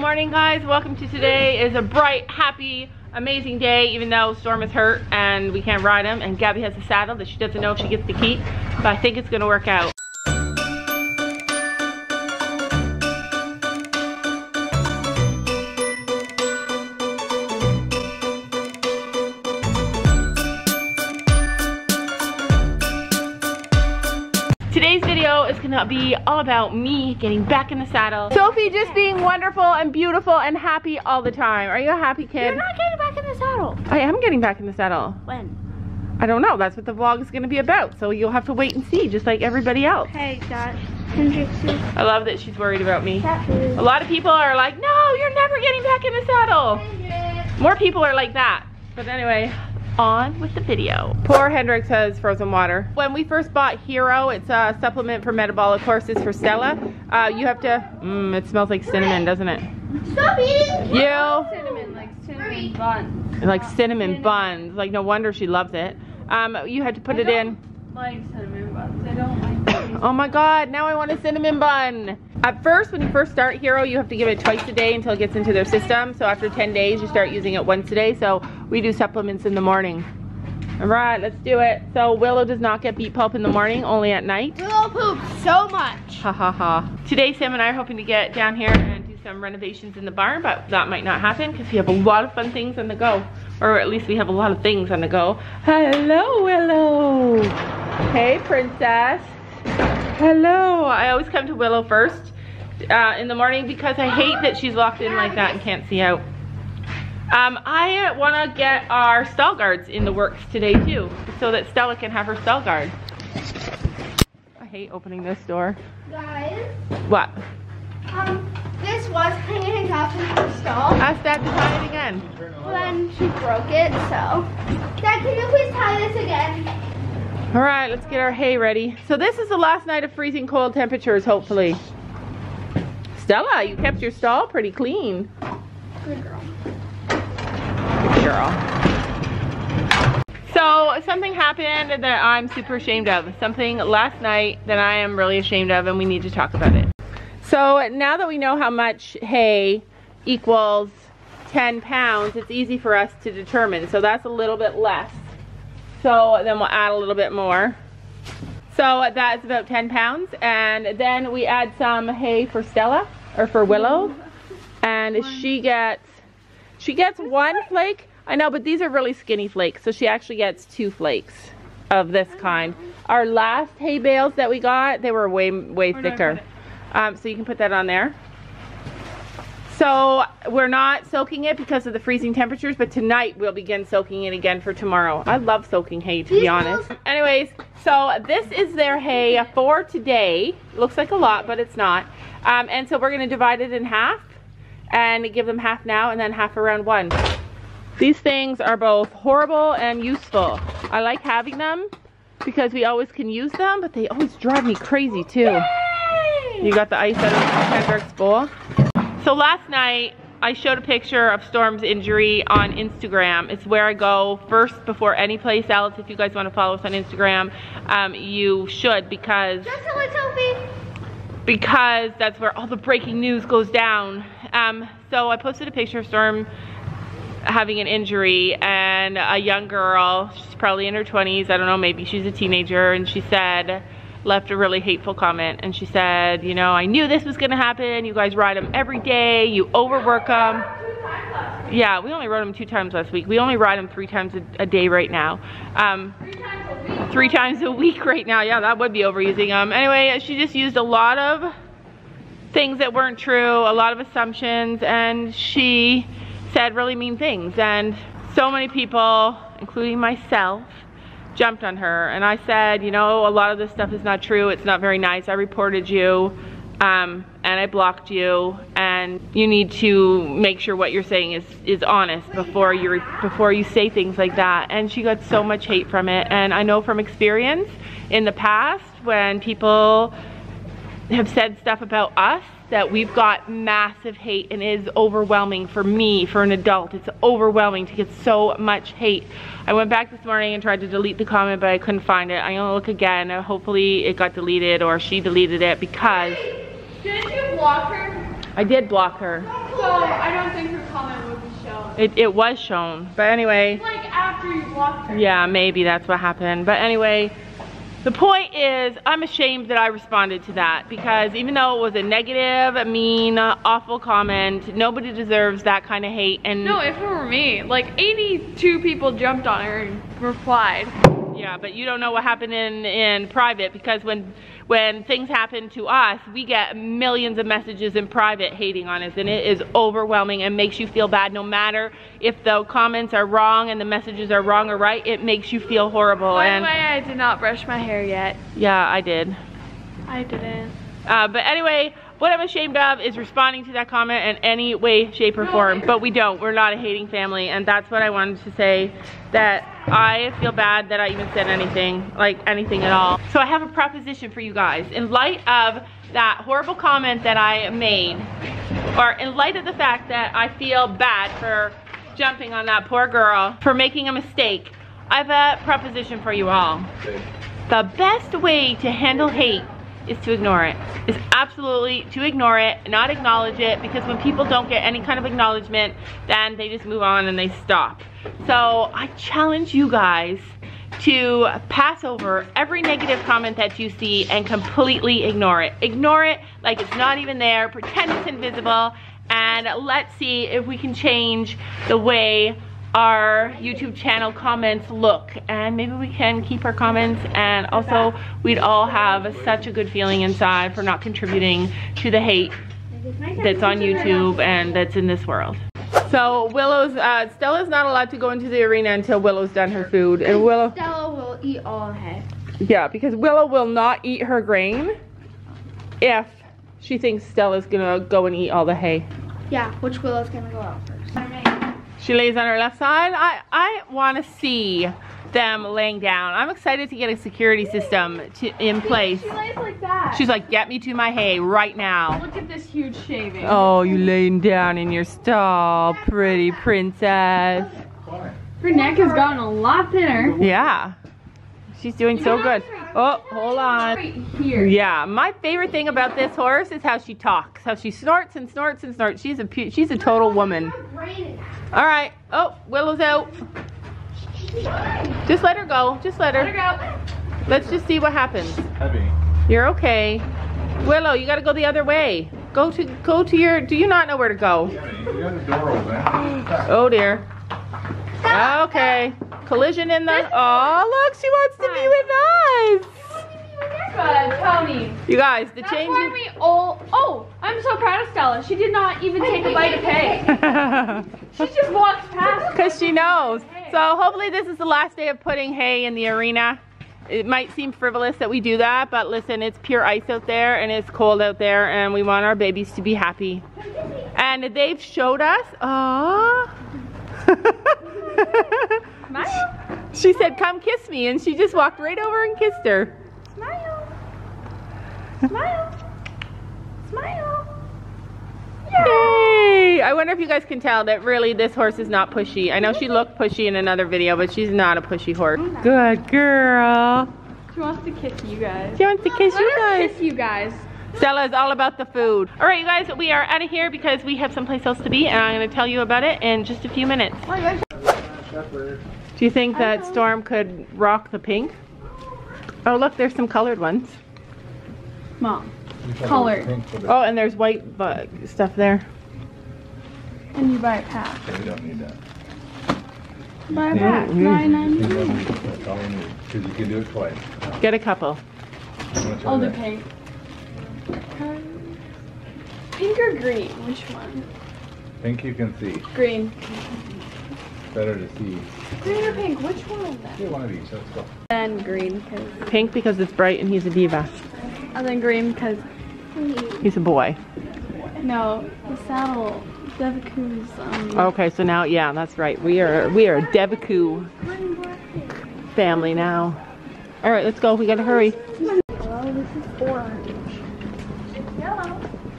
morning, guys. Welcome to today. It is a bright, happy, amazing day, even though Storm is hurt and we can't ride him, and Gabby has a saddle that she doesn't know if she gets to keep, but I think it's gonna work out. Today's video is gonna be all about me getting back in the saddle. Sophie just being wonderful and beautiful and happy all the time. Are you a happy kid? You're not getting back in the saddle. I am getting back in the saddle. When? I don't know. That's what the vlog is gonna be about. So you'll have to wait and see, just like everybody else. Hey, Josh. I love that she's worried about me. A lot of people are like, no, you're never getting back in the saddle. More people are like that. But anyway, on with the video. Poor Kendrick says frozen water. When we first bought Hero, it's a supplement for metabolic horses for Stella. You have to, it smells like cinnamon, doesn't it? Stop eating! You! Cinnamon, like cinnamon buns. Like cinnamon buns, like no wonder she loves it. You had to put it in. I don't like cinnamon buns, I don't like cinnamon. Oh my God, now I want a cinnamon bun. At first, when you first start Hero, you have to give it twice a day until it gets into their system. So after 10 days, you start using it once a day. So we do supplements in the morning. All right, let's do it. So Willow does not get beet pulp in the morning, only at night. Willow poops so much. Ha ha ha. Today, Sam and I are hoping to get down here and do some renovations in the barn, but that might not happen because we have a lot of fun things on the go. Or at least we have a lot of things on the go. Hello, Willow. Hey, princess. Hello. I always come to Willow first. In the morning because I hate that she's locked in like that and can't see out. I want to get our stall guards in the works today too, so that Stella can have her stall guard. I hate opening this door. Guys. What? This was hanging up in the stall. Ask Dad to tie it again. When she broke it, so. Dad, can you please tie this again? All right, let's get our hay ready. So this is the last night of freezing cold temperatures, hopefully. Stella, you kept your stall pretty clean. Good girl. Good girl. So something happened that I'm super ashamed of. Something last night that I am really ashamed of, and we need to talk about it. So now that we know how much hay equals 10 pounds, it's easy for us to determine. So that's a little bit less. So then we'll add a little bit more. So that's about 10 pounds, and then we add some hay for Stella, or for Willow, and she gets one flake. I know, but these are really skinny flakes, so she actually gets two flakes of this kind. Our last hay bales that we got, they were way thicker. So you can put that on there. So we're not soaking it because of the freezing temperatures, but tonight we'll begin soaking it again for tomorrow. I love soaking hay, to be honest. Anyways, so this is their hay for today. Looks like a lot, but it's not. And so we're gonna divide it in half and give them half now and then half around one. These things are both horrible and useful. I like having them because we always can use them, but they always drive me crazy too. Yay! You got the ice out of Kendrick's bowl. So last night, I showed a picture of Storm's injury on Instagram. It's where I go first before any place else. If you guys want to follow us on Instagram, you should, because... Just tell it, Sophie! Because that's where all the breaking news goes down. So I posted a picture of Storm having an injury, and a young girl, she's probably in her 20s, I don't know, maybe she's a teenager, and she said... left a really hateful comment, and she said, you know, I knew this was gonna happen, you guys ride them every day, you overwork them. Yeah, we only rode them 2 times last week. We only ride them 3 times a day right now. 3 times a week right now. Yeah, that would be overusing them. Anyway, she just used a lot of things that weren't true, a lot of assumptions, and she said really mean things, and so many people, including myself, jumped on her, and I said, you know, a lot of this stuff is not true, it's not very nice, I reported you, and I blocked you, and you need to make sure what you're saying is honest before you say things like that. And she got so much hate from it, and I know from experience in the past when people have said stuff about us that we've got massive hate, and it is overwhelming for me, for an adult. It's overwhelming to get so much hate. I went back this morning and tried to delete the comment, but I couldn't find it. I'm gonna look again. Hopefully it got deleted, or she deleted it, because... Did you block her? I did block her. So I don't think her comment would be shown. It was shown, but anyway. It's like after you blocked her. Yeah, maybe that's what happened. But anyway, the point is, I'm ashamed that I responded to that, because even though it was a negative, mean, awful comment, nobody deserves that kind of hate. And no, if it were me, like 82 people jumped on her and replied. Yeah, but you don't know what happened in private, because when things happen to us, we get millions of messages in private hating on us, and it is overwhelming and makes you feel bad. No matter if the comments are wrong and the messages are wrong or right, it makes you feel horrible. By the way, I did not brush my hair yet. Yeah, I did. I didn't. But anyway, what I'm ashamed of is responding to that comment in any way, shape, or form. But we don't. We're not a hating family, and that's what I wanted to say, that I feel bad that I even said anything, like anything at all. So I have a proposition for you guys. In light of that horrible comment that I made, or in light of the fact that I feel bad for jumping on that poor girl, for making a mistake, I have a proposition for you all. The best way to handle hate is to ignore it. It's absolutely to ignore it, not acknowledge it, because when people don't get any kind of acknowledgement, then they just move on and they stop. So I challenge you guys to pass over every negative comment that you see and completely ignore it. Ignore it like it's not even there, pretend it's invisible, and let's see if we can change the way our YouTube channel comments look, and maybe we can keep our comments, and also we'd all have such a good feeling inside for not contributing to the hate that's on YouTube and that's in this world. So Stella's not allowed to go into the arena until Willow's done her food, and Stella will eat all her hay. Yeah, because Willow will not eat her grain if she thinks Stella's gonna go and eat all the hay. Yeah, which Willow's gonna go out first. She lays on her left side. I want to see them laying down. I'm excited to get a security system in place. She lays like that. She's like, get me to my hay right now. Look at this huge shaving. Oh, you laying down in your stall, pretty princess. Her neck has gotten a lot thinner. Yeah. She's doing so good. Oh, hold on. Right here. Yeah, my favorite thing about this horse is how she talks, how she snorts and snorts and snorts. She's a total woman. All right. Oh, Willow's out. Just let her go. Just let her. Let her go. Let's just see what happens. Heavy. You're okay. Willow, you got to go the other way. Go to your. Do you not know where to go? You got the door open. Oh dear. Okay. Collision in the. Oh, look, she wants to be with us. Good, Tony. You guys, the change. That's why we all. Oh, I'm so proud of Stella. She did not even take a bite of hay. She just walked past. Because she knows. So hopefully this is the last day of putting hay in the arena. It might seem frivolous that we do that, but listen, it's pure ice out there and it's cold out there, and we want our babies to be happy. And they've showed us. Oh. Smile. She said, come kiss me, and she just walked right over and kissed her. Smile. Smile. Smile. Yay! I wonder if you guys can tell that really this horse is not pushy. I know she looked pushy in another video, but she's not a pushy horse. Good girl. She wants to kiss you guys. She wants to kiss you guys. Let her kiss you guys. Stella is all about the food. All right, you guys, we are out of here because we have someplace else to be, and I'm going to tell you about it in just a few minutes. Do you think that Storm could rock the pink? Oh, look, there's some colored ones. Mom, colored. Oh, and there's white stuff there. And you buy a pack. Okay, we don't need that. Buy a pack. $9.99. That's all we need, because you can do it twice. Get a couple. I'll do pink. Pink or green? Which one? Pink you can see. Green. Better to see. Green or pink? Which one is that? Yeah, one of these. Let's go. And green because. Pink because it's bright and he's a diva. And then green because he's a boy. No, the saddle. Devaku's. Okay, so now yeah, that's right. We are a Devaku family now. All right, let's go. We gotta hurry. Oh, this is orange. It's yellow.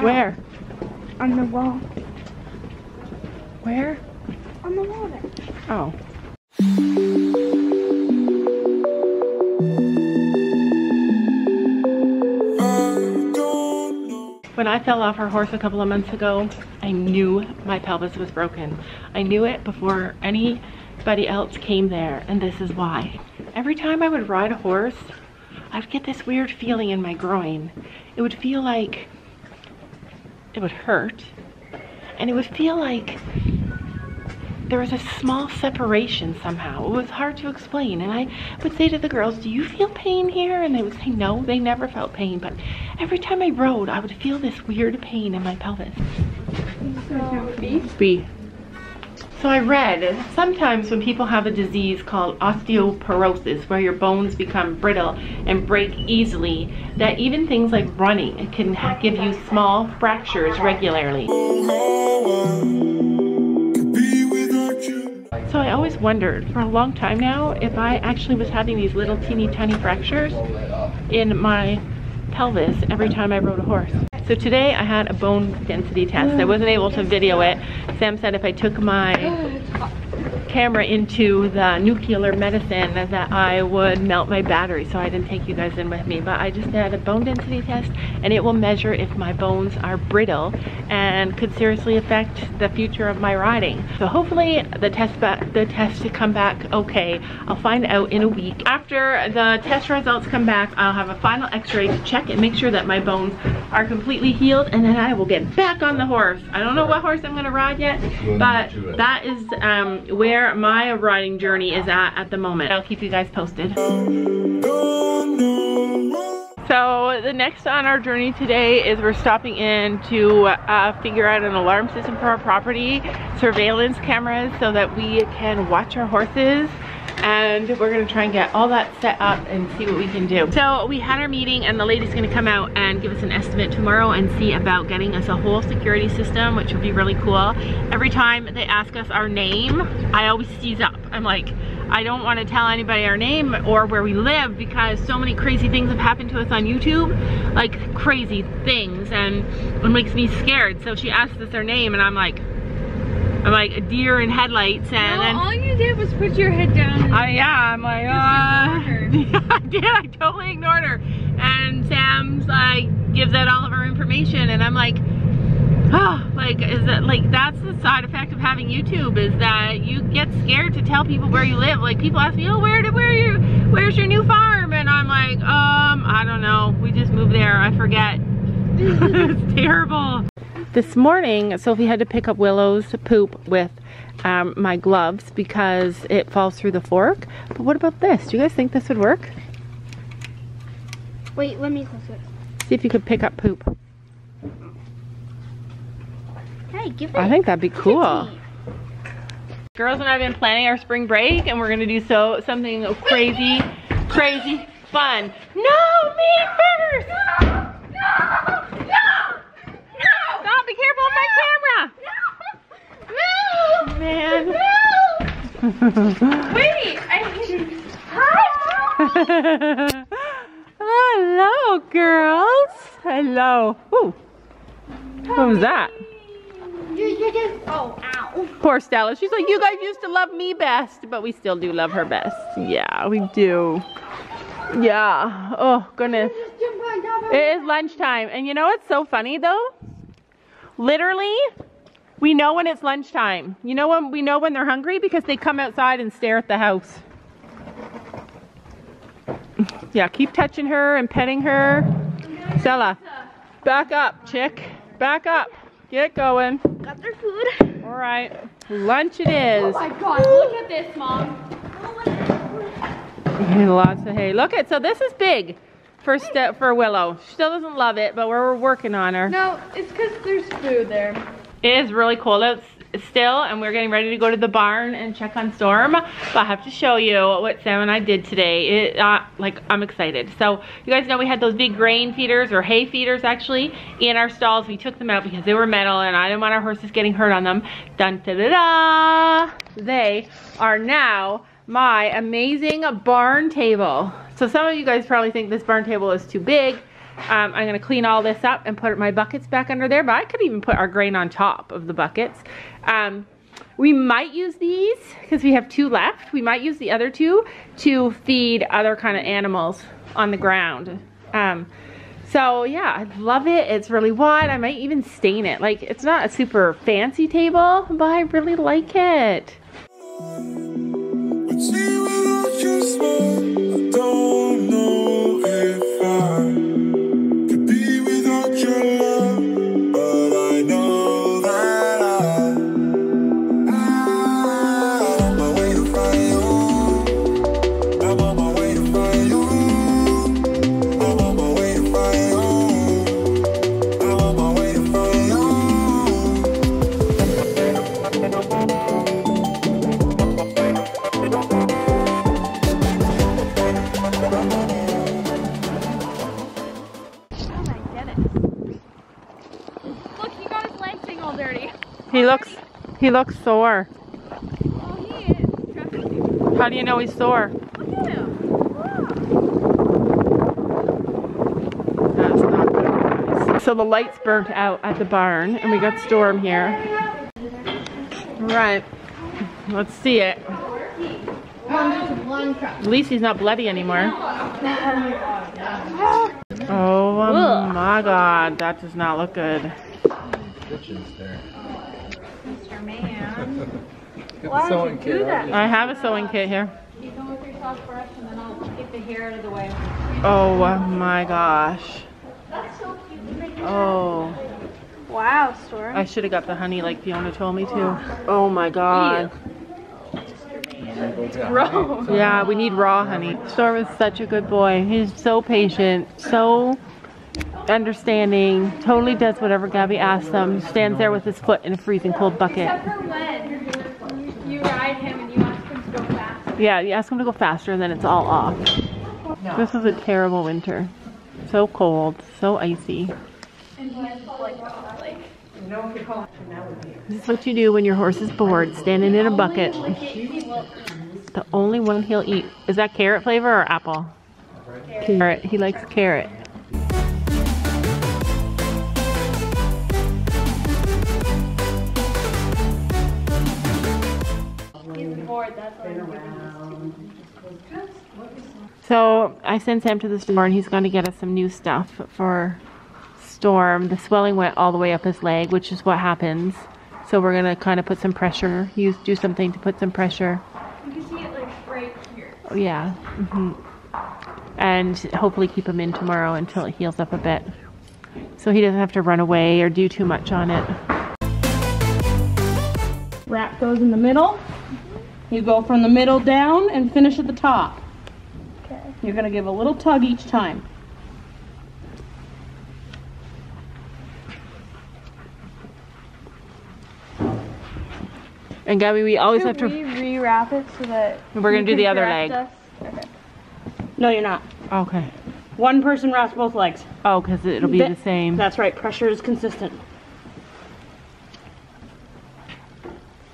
Where? On the wall. Where? On the wall there. Oh. When I fell off our horse a couple of months ago, I knew my pelvis was broken. I knew it before anybody else came there, and this is why. Every time I would ride a horse, I'd get this weird feeling in my groin. It would feel like it would hurt, and it would feel like there was a small separation somehow. It was hard to explain, and I would say to the girls, do you feel pain here? And they would say no, they never felt pain, but every time I rode, I would feel this weird pain in my pelvis. B. So I read, sometimes when people have a disease called osteoporosis, where your bones become brittle and break easily, that even things like running can give you small fractures regularly. So I always wondered for a long time now if I actually was having these little teeny tiny fractures in my pelvis every time I rode a horse. So today I had a bone density test. I wasn't able to video it. Sam said if I took my camera into the nuclear medicine that I would melt my battery, so I didn't take you guys in with me. But I just had a bone density test, and it will measure if my bones are brittle and could seriously affect the future of my riding. So hopefully the test should come back okay. I'll find out in a week. After the test results come back, I'll have a final x-ray to check and make sure that my bones are completely healed, and then I will get back on the horse. I don't know what horse I'm gonna ride yet, but that is where my riding journey is at the moment. I'll keep you guys posted. So the next on our journey today is we're stopping in to figure out an alarm system for our property, surveillance cameras, so that we can watch our horses, and we're gonna try and get all that set up and see what we can do. So we had our meeting, and the lady's gonna come out and give us an estimate tomorrow and see about getting us a whole security system, which would be really cool. Every time they ask us our name, I always seize up. I'm like, I don't want to tell anybody our name or where we live, because so many crazy things have happened to us on YouTube, like crazy things, and it makes me scared. So she asked us our name, and I'm like a deer in headlights, and no, then all you did was put your head down. I'm like, I did. I totally ignored her. And Sam's like, gives out all of our information, and I'm like, oh, like, is that like, that's the side effect of having YouTube, is that you get scared to tell people where you live. Like, people ask me, oh, where's your new farm? And I'm like, I don't know. We just moved there. I forget. It's terrible. This morning, Sophie had to pick up Willow's poop with my gloves because it falls through the fork. But what about this? Do you guys think this would work? Wait, let me close it. See if you could pick up poop. Hey, give it. I think that'd be cool. Girls and I have been planning our spring break, and we're going to do something crazy, crazy fun. No, me first! No! No! No! Stop, be careful of my camera! No! Man. No! Wait, hi! Hello, girls! Hello. Ooh. What was that? Oh, ow. Poor Stella. She's like, you guys used to love me best, but we still do love her best. Yeah, we do. Yeah. Oh, goodness. It is lunchtime, and you know what's so funny though? Literally, we know when it's lunchtime. You know when we know when they're hungry? Because they come outside and stare at the house. Yeah, keep touching her and petting her. Stella, back up, chick. Back up. Get going. Got their food. All right, lunch it is. Oh my God, look at this, Mom. And lots of hay. Look at, so this is big. First step for Willow. She still doesn't love it, but we're working on her. No, it's because there's food there. It is really cold out still, and we're getting ready to go to the barn and check on Storm. But I have to show you what Sam and I did today. I'm excited. So you guys know we had those big grain feeders, or hay feeders actually, in our stalls. We took them out because they were metal, and I didn't want our horses getting hurt on them. Dun da da da! They are now my amazing barn table. So some of you guys probably think this barn table is too big. I'm gonna clean all this up and put my buckets back under there, but I could even put our grain on top of the buckets. We might use these, because we have two left, we might use the other two to feed other kind of animals on the ground. So yeah, I love it. It's really wide. I might even stain it. Like, it's not a super fancy table, but I really like it. He looks sore. Oh, he is. How do you know he's sore? Look at him. Wow. That's not good, guys. So the lights burnt out at the barn, and we got Storm here. All right. Let's see it. At least he's not bloody anymore. Oh my God, that does not look good. Mr. Man. I have a sewing kit here. You come with your soft brush and then I'll get the hair out of the way. Oh my gosh. That's so cute. Oh. Wow, Storm. I should have got the honey like Fiona told me to. Oh my God. It's gross. Yeah, we need raw honey. Storm is such a good boy. He's so patient, so understanding, totally does whatever Gabby asks him. Stands there with his foot in a freezing cold bucket. Except for when you ride him and you ask him to go faster. Yeah, you ask him to go faster and then it's all off. No. This is a terrible winter. So cold, so icy. And he's like, this is what you do when your horse is bored, standing in a bucket. The only one he'll eat. Is that carrot flavor or apple? Carrot. He likes carrot. So I sent Sam to the store and he's going to get us some new stuff for Storm. The swelling went all the way up his leg, which is what happens. So we're going to kind of put some pressure, do something to put some pressure. You can see it like right here. Oh, yeah. And hopefully keep him in tomorrow until it heals up a bit, so he doesn't have to run away or do too much on it. Wrap goes in the middle. You go from the middle down and finish at the top. Okay. You're going to give a little tug each time. And Gabby, we always have to rewrap it so that we're going to do the other leg. Okay. No, you're not. Okay. One person wraps both legs. Oh, because it'll be the same. That's right. Pressure is consistent.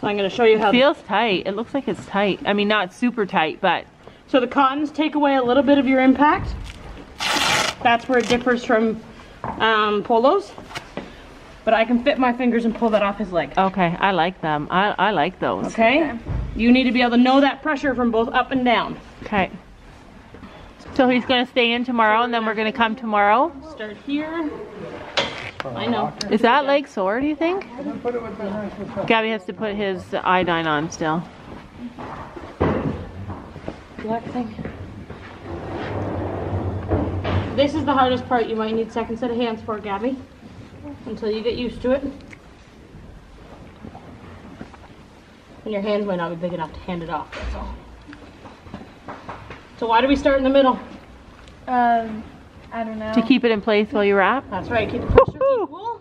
So I'm going to show you how it feels tight. It looks like it's tight. I mean, not super tight, but. So the cottons take away a little bit of your impact. That's where it differs from polos. But I can fit my fingers and pull that off his leg. Okay, I like them. I like those. Okay? You need to be able to know that pressure from both up and down. Okay. So he's going to stay in tomorrow, and then we're going to come tomorrow. Start here. I know. Is that leg sore, do you think? Gabby has to put his iodine on still. Black thing. This is the hardest part. You might need a second set of hands for, Gabby, until you get used to it. And your hands might not be big enough to hand it off, that's all. So why do we start in the middle? I don't know. To keep it in place while you wrap? That's right, keep the pressure equal.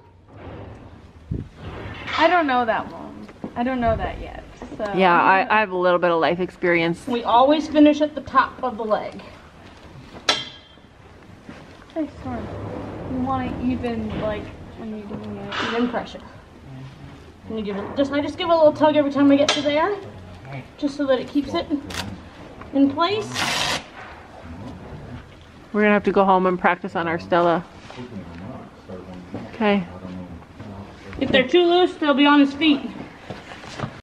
I don't know that one. I don't know that yet. So. Yeah, I have a little bit of life experience. We always finish at the top of the leg. Hey, sorry. You want it even, like, when you're giving it even pressure. And you give it, I just give it a little tug every time I get to there, just so that it keeps it in place. We're gonna have to go home and practice on our Stella. Okay. If they're too loose, they'll be on his feet.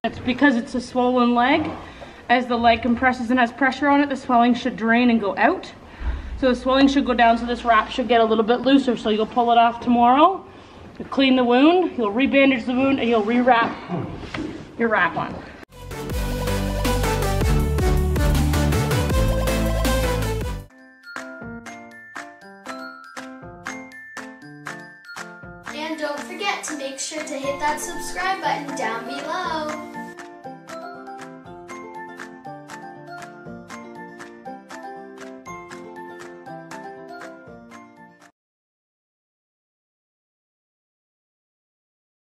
That's because it's a swollen leg. As the leg compresses and has pressure on it, the swelling should drain and go out. So the swelling should go down, so this wrap should get a little bit looser. So you'll pull it off tomorrow, you'll clean the wound, you'll rebandage the wound, and you'll rewrap your wrap on. And don't forget to make sure to hit that subscribe button down below.